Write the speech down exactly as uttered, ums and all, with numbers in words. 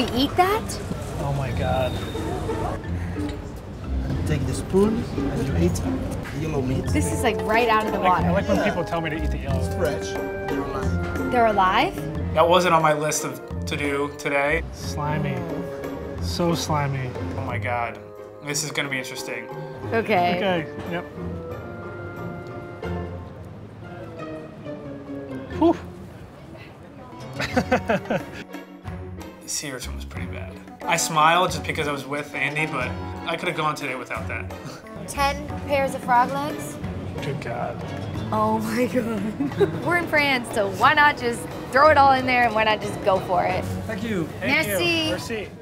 We eat that? Oh my God. Take the spoon and you eat yellow meat. This is like right out of the water. I like when people tell me to eat the yellow. It's fresh. They're alive. They're alive? That wasn't on my list of to do today. Slimy. So slimy. Oh my God. This is gonna be interesting. Okay. Okay, yep. Whew. The sea urchin was pretty bad. I smiled just because I was with Andy, but I could have gone today without that. Ten pairs of frog legs? Good God. Oh my God. We're in France, so why not just throw it all in there and why not just go for it? Thank you. Thank Merci. You. Merci.